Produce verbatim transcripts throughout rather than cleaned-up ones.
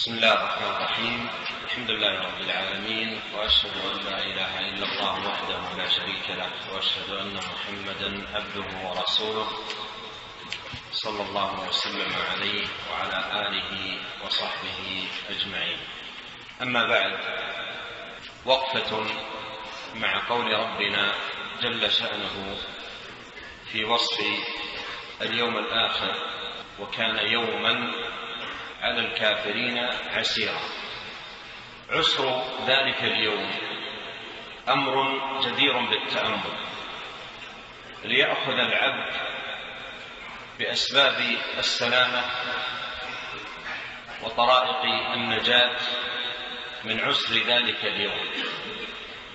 بسم الله الرحمن الرحيم. الحمد لله رب العالمين، وأشهد أن لا إله إلا الله وحده لا شريك له، وأشهد أن محمدا عبده ورسوله، صلى الله وسلم عليه وعلى آله وصحبه أجمعين. أما بعد، وقفة مع قول ربنا جل شأنه في وصف اليوم الآخر: وكان يوما على الكافرين عسيرا. عسر ذلك اليوم أمر جدير بالتأمل، ليأخذ العبد بأسباب السلامة وطرائق النجاة من عسر ذلك اليوم،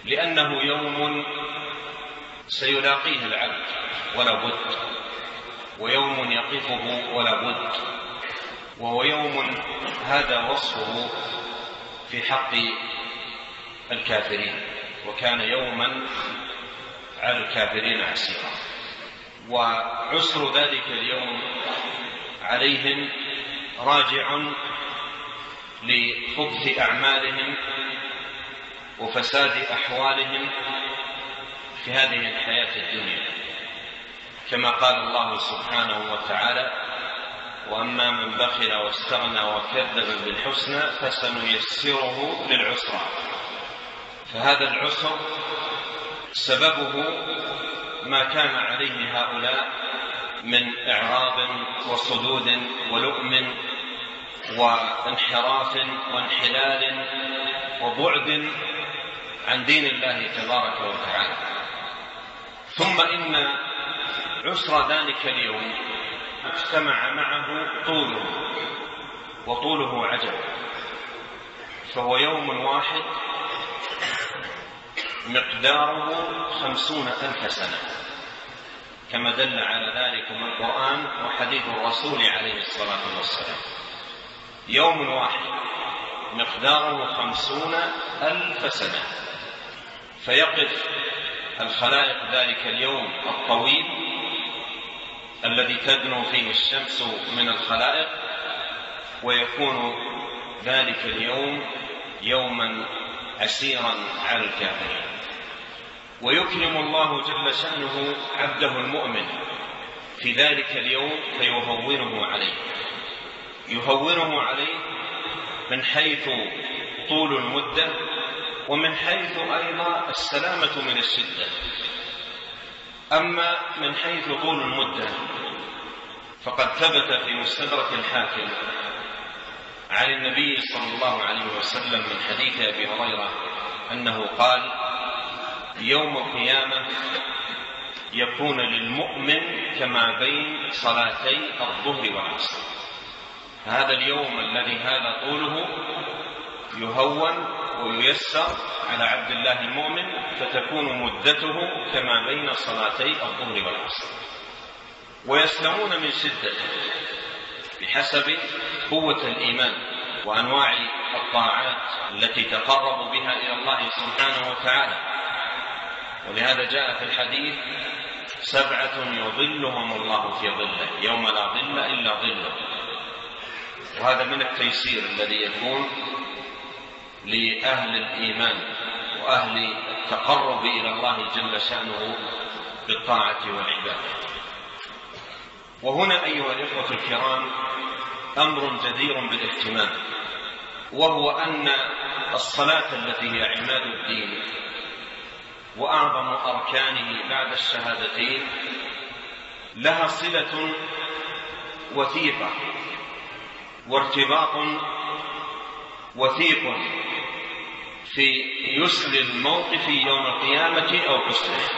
لأنه يوم سيلاقيه العبد ولا بد، ويوم يقفه ولا بد، وهو يوم هذا وصفه في حق الكافرين: وكان يوما على الكافرين عسيرا. وعسر ذلك اليوم عليهم راجع لخبث أعمالهم وفساد أحوالهم في هذه الحياة الدنيا، كما قال الله سبحانه وتعالى: وأما من بخل واستغنى وكذب بالحسنى فسنيسره للعسرى. فهذا العسر سببه ما كان عليه هؤلاء من إعراض وصدود ولؤم وانحراف وانحلال وبعد عن دين الله تبارك وتعالى. ثم إن عسر ذلك اليوم اجتمع معه طوله، وطوله عجب، فهو يوم واحد مقداره خمسون ألف سنة، كما دل على ذلك القرآن وحديث الرسول عليه الصلاة والسلام. يوم واحد مقداره خمسون ألف سنة، فيقف الخلائق ذلك اليوم الطويل الذي تدنو فيه الشمس من الخلائق، ويكون ذلك اليوم يوما عسيرا على الكافرين. ويكرم الله جل شأنه عبده المؤمن في ذلك اليوم فيهونه عليه، يهونه عليه من حيث طول المدة، ومن حيث أيضا السلامة من الشدة. أما من حيث طول المدة، فقد ثبت في مستدرك الحاكم عن النبي صلى الله عليه وسلم من حديث أبي هريرة أنه قال: يوم القيامة يكون للمؤمن كما بين صلاتي الظهر والعصر. هذا اليوم الذي هذا طوله يهون وييسر على عبد الله المؤمن، فتكون مدته كما بين صلاتي الظهر والعصر، ويسلمون من شدته بحسب قوة الإيمان وأنواع الطاعات التي تقرب بها إلى الله سبحانه وتعالى. ولهذا جاء في الحديث: سبعة يظلهم الله في ظله يوم لا ظل إلا ظله. وهذا من التيسير الذي يكون لأهل الإيمان وأهل التقرب إلى الله جل شأنه بالطاعة والعبادة. وهنا أيها الإخوة الكرام أمر جدير بالاهتمام، وهو أن الصلاة التي هي عماد الدين وأعظم أركانه بعد الشهادتين لها صلة وثيقة وارتباط وثيق في يسر الموقف يوم القيامة أو قسره.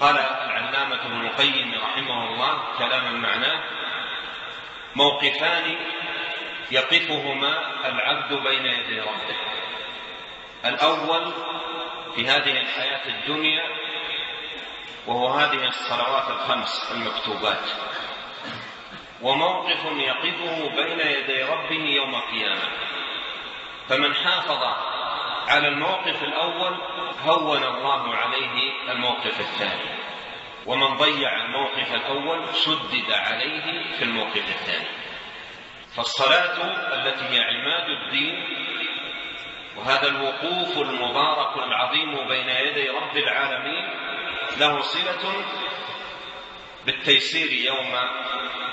قال العلامة ابن القيم رحمه الله كلاما معناه: موقفان يقفهما العبد بين يدي ربه. الأول في هذه الحياة الدنيا، وهو هذه الصلوات الخمس المكتوبات، وموقف يقفه بين يدي ربه يوم القيامة. فمن حافظ على الموقف الأول هون الله عليه الموقف الثاني، ومن ضيع الموقف الأول شدد عليه في الموقف الثاني. فالصلاة التي هي عماد الدين، وهذا الوقوف المبارك العظيم بين يدي رب العالمين، له صلة بالتيسير يوم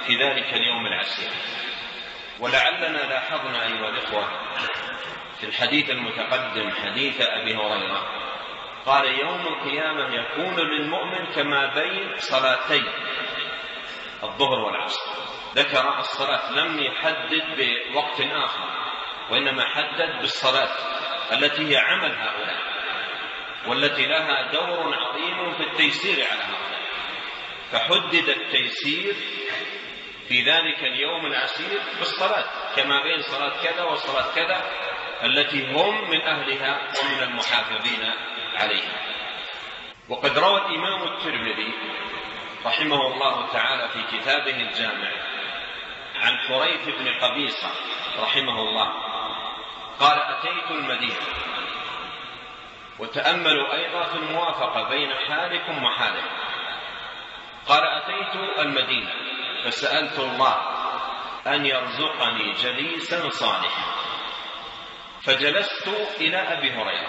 في ذلك اليوم العسير. ولعلنا لاحظنا أيها الإخوة في الحديث المتقدم حديث أبي هريرة قال: يوم القيامة يكون للمؤمن كما بين صلاتي الظهر والعصر. ذكر الصلاة، لم يحدد بوقت آخر، وإنما حدد بالصلاة التي هي عمل هؤلاء والتي لها دور عظيم في التيسير على هؤلاء، فحدد التيسير في ذلك اليوم العسير بالصلاة كما بين صلاة كذا وصلاة كذا التي هم من أهلها ومن المحافظين عليها. وقد روى الإمام الترمذي رحمه الله تعالى في كتابه الجامع عن حريث بن قبيصة رحمه الله قال: أتيت المدينة. وتأملوا أيضا في الموافقة بين حالكم وحالهم. قال: أتيت المدينة فسألت الله أن يرزقني جليسا صالحا، فجلست إلى أبي هريرة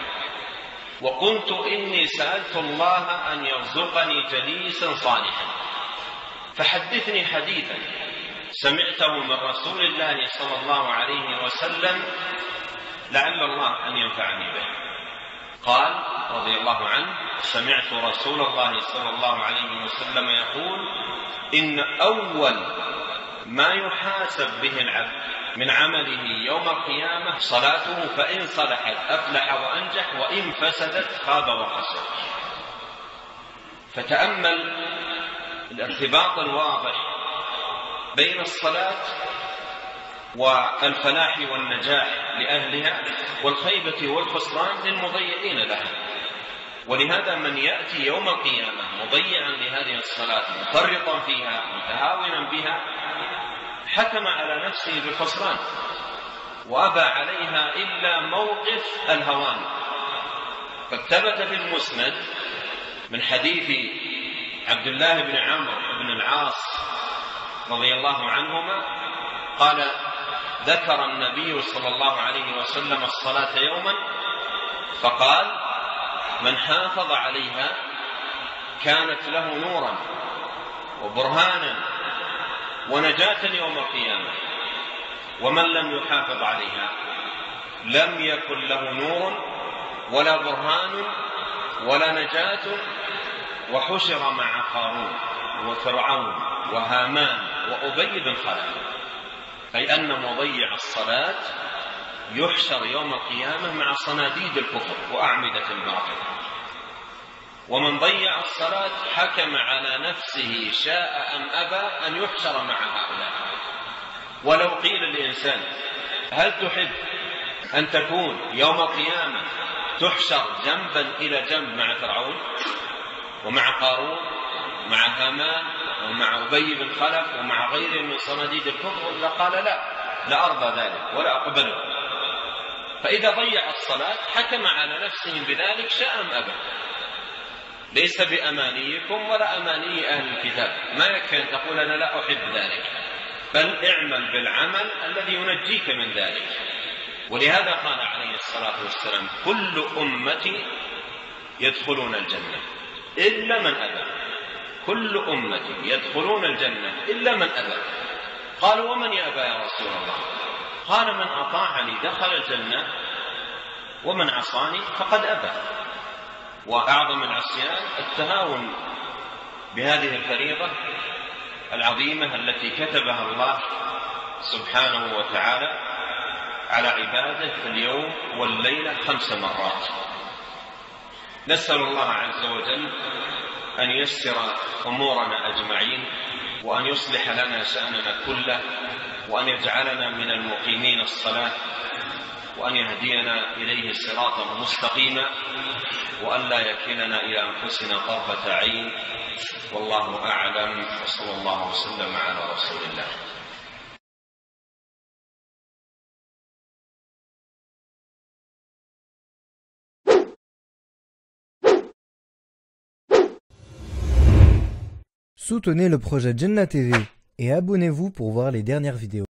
وقلت: إني سألت الله أن يرزقني جليسا صالحا، فحدثني حديثا سمعته من رسول الله صلى الله عليه وسلم لعل الله أن ينفعني به. قال رضي الله عنه: سمعت رسول الله صلى الله عليه وسلم يقول: إن أول ما يحاسب به العبد من عمله يوم القيامة صلاته، فإن صلحت أفلح وأنجح، وإن فسدت خاب وخسر. فتأمل الارتباط الواضح بين الصلاة والفلاح والنجاح لأهلها والخيبة والخسران للمضيئين لها. ولهذا من يأتي يوم القيامة مضيئا لهذه الصلاة، مفرطا فيها، متهاونا بها، حكم على نفسه بالخسران، وأبى عليها إلا موقف الهوان. قد ثبت في المسند من حديث عبد الله بن عمرو بن العاص رضي الله عنهما قال: ذكر النبي صلى الله عليه وسلم الصلاة يوما فقال: من حافظ عليها كانت له نورا وبرهانا ونجاة يوم القيامة، ومن لم يحافظ عليها لم يكن له نور ولا برهان ولا نجاة، وحشر مع قارون وفرعون وهامان وأبي بن خلف. أي أن مضيع الصلاة يحشر يوم القيامة مع صناديد الكفر وأعمدة الباطل. ومن ضيع الصلاة حكم على نفسه شاء أم أبى أن يحشر مع هؤلاء. ولو قيل للإنسان: هل تحب أن تكون يوم القيامة تحشر جنبا إلى جنب مع فرعون ومع قارون ومع هامان ومع أبي بن خلف ومع غيره من صناديد الكفر؟ لقال: لا لا أرضى ذلك ولا أقبله. فإذا ضيع الصلاة حكم على نفسه بذلك شاء أم أبى، ليس بأمانيكم ولا أماني أهل الكتاب، ما يكفي أن تقول أنا لا أحب ذلك، بل اعمل بالعمل الذي ينجيك من ذلك. ولهذا قال عليه الصلاة والسلام: كل أمتي يدخلون الجنة إلا من أبى، كل أمتي يدخلون الجنة إلا من أبى. قالوا: ومن يأبى يا رسول الله؟ قال: من أطاعني دخل الجنة، ومن عصاني فقد أبى. وأعظم العصيان التهاون بهذه الفريضة العظيمة التي كتبها الله سبحانه وتعالى على عباده في اليوم والليلة خمس مرات. نسأل الله عز وجل أن ييسر أمورنا أجمعين، وأن يصلح لنا شأننا كله، وأن يجعلنا من المقيمين الصلاة، وأن يهدينا إليه صراطا مستقيما، وأن لا يكلنا إلى أنفسنا طرفة عين. والله أعلم، وصلى الله وسلم على رسول الله. Soutenez le projet Jannah T V et abonnez-vous pour voir les dernières vidéos.